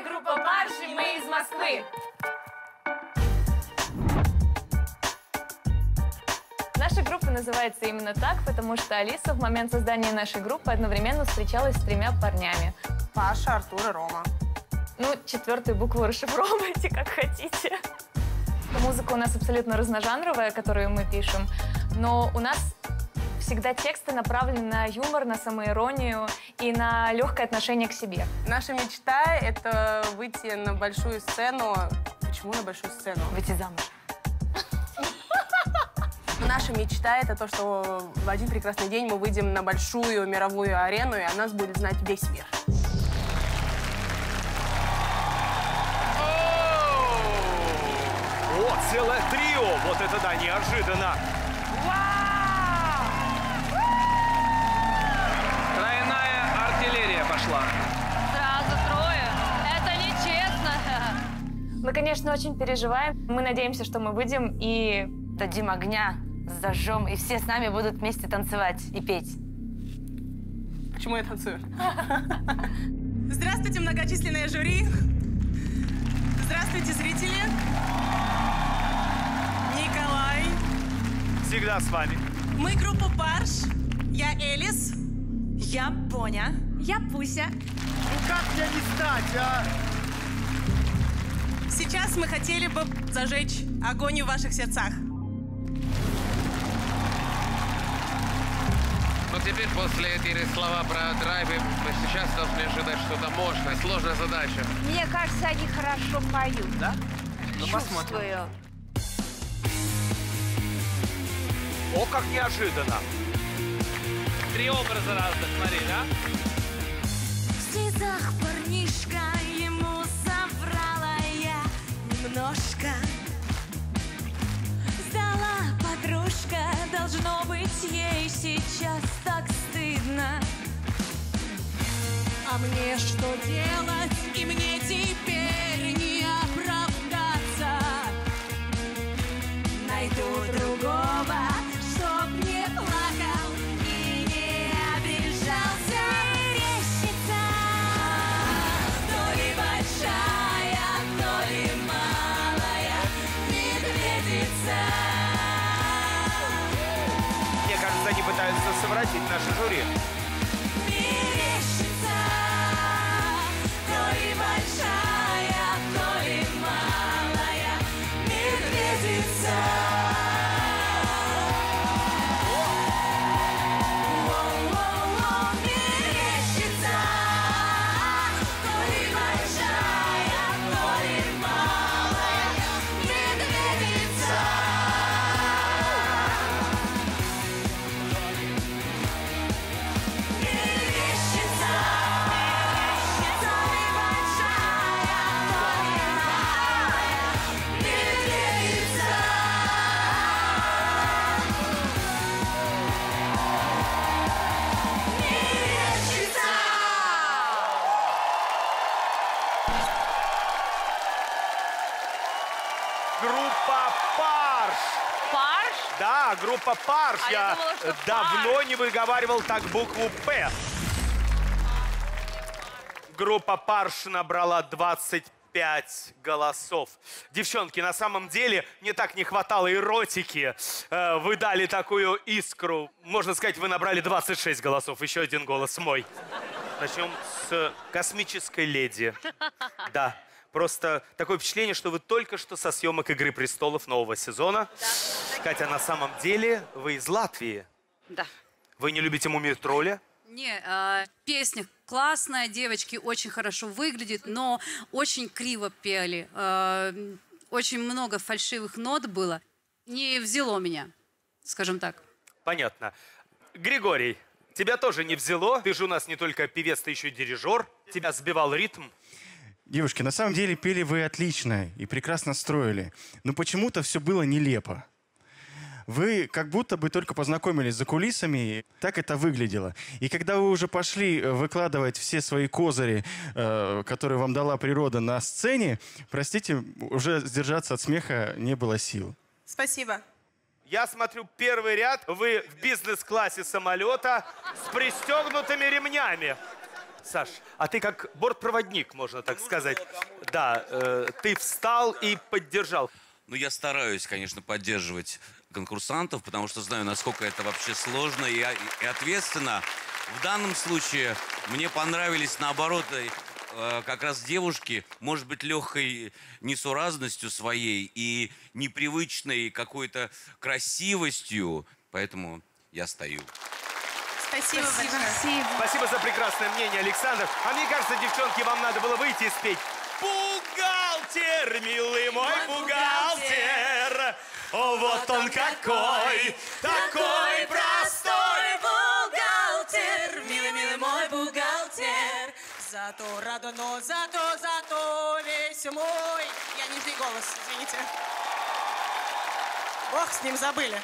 мы группа Парш, и мы из Москвы. Наша группа называется именно так, потому что Алиса в момент создания нашей группы одновременно встречалась с тремя парнями. Паша, Артур и Рома. Ну, четвертую букву расшифровывайте, как хотите. Музыка у нас абсолютно разножанровая, которую мы пишем, но у нас всегда тексты направлены на юмор, на самоиронию и на легкое отношение к себе. Наша мечта — это выйти на большую сцену. Почему на большую сцену? Выйти замуж. Наша мечта — это то, что в один прекрасный день мы выйдем на большую мировую арену, и о нас будет знать весь мир. О, целое трио! Вот это да, неожиданно! Тройная артиллерия пошла. Сразу трое. Это нечестно. Мы, конечно, очень переживаем. Мы надеемся, что мы выйдем и дадим огня, зажжем, и все с нами будут вместе танцевать и петь. Почему я танцую? Здравствуйте, многочисленное жюри. Здравствуйте, зрители. Николай. Всегда с вами. Мы группа Парш. Я Элис. Я Боня. Я Пуся. Ну как мне не стать, а? Сейчас мы хотели бы зажечь огонь в ваших сердцах. Ну теперь после этих слова про драйв, мы сейчас должны ожидать что-то мощное, сложная задача. Мне кажется, они хорошо поют. Да? Ну посмотрим. О, как неожиданно! Три образа разных, смотри, да? В слезах парнишка, ему соврала я немножко. Сдала подружка, должно быть ей сейчас так стыдно. А мне что делать? И мне теперь не оправдаться. Найду другого. Они пытаются совратить наше жюри. Группа Парш. Парш? Да, группа Парш. Я думала, давно Парш. Не выговаривал так букву П. Группа Парш набрала 25 голосов. Девчонки, на самом деле мне так не хватало эротики. Вы дали такую искру. Можно сказать, вы набрали 26 голосов. Еще один голос мой. Начнем с космической леди. Да. Просто такое впечатление, что вы только что со съемок «Игры престолов» нового сезона. Да. Катя, на самом деле вы из Латвии. Да. Вы не любите муми-тролли? Не, песня классная, девочки очень хорошо выглядят, но очень криво пели. Очень много фальшивых нот было. Не взяло меня, скажем так. Понятно. Григорий, тебя тоже не взяло. Ты же у нас не только певец, ты еще и дирижер. Тебя сбивал ритм. Девушки, на самом деле пели вы отлично и прекрасно строили, но почему-то все было нелепо. Вы как будто бы только познакомились за кулисами, так это выглядело. И когда вы уже пошли выкладывать все свои козыри, которые вам дала природа на сцене, простите, уже сдержаться от смеха не было сил. Спасибо. Я смотрю первый ряд, вы в бизнес-классе самолета с пристегнутыми ремнями. Саш, а ты как бортпроводник, можно так сказать. Да, ты встал и поддержал. Ну, я стараюсь, конечно, поддерживать конкурсантов, потому что знаю, насколько это вообще сложно и ответственно. В данном случае мне понравились, наоборот, как раз девушки, может быть, легкой несуразностью своей и непривычной какой-то красивостью. Поэтому я стою. Спасибо, спасибо. Спасибо за прекрасное мнение, Александр. А мне кажется, девчонки, вам надо было выйти и спеть. Бухгалтер, милый мой бухгалтер, о, вот он какой, такой простой бухгалтер, милый мой бухгалтер. Зато родно, зато весь мой. Я не в голос, извините. Бог с ним, забыли.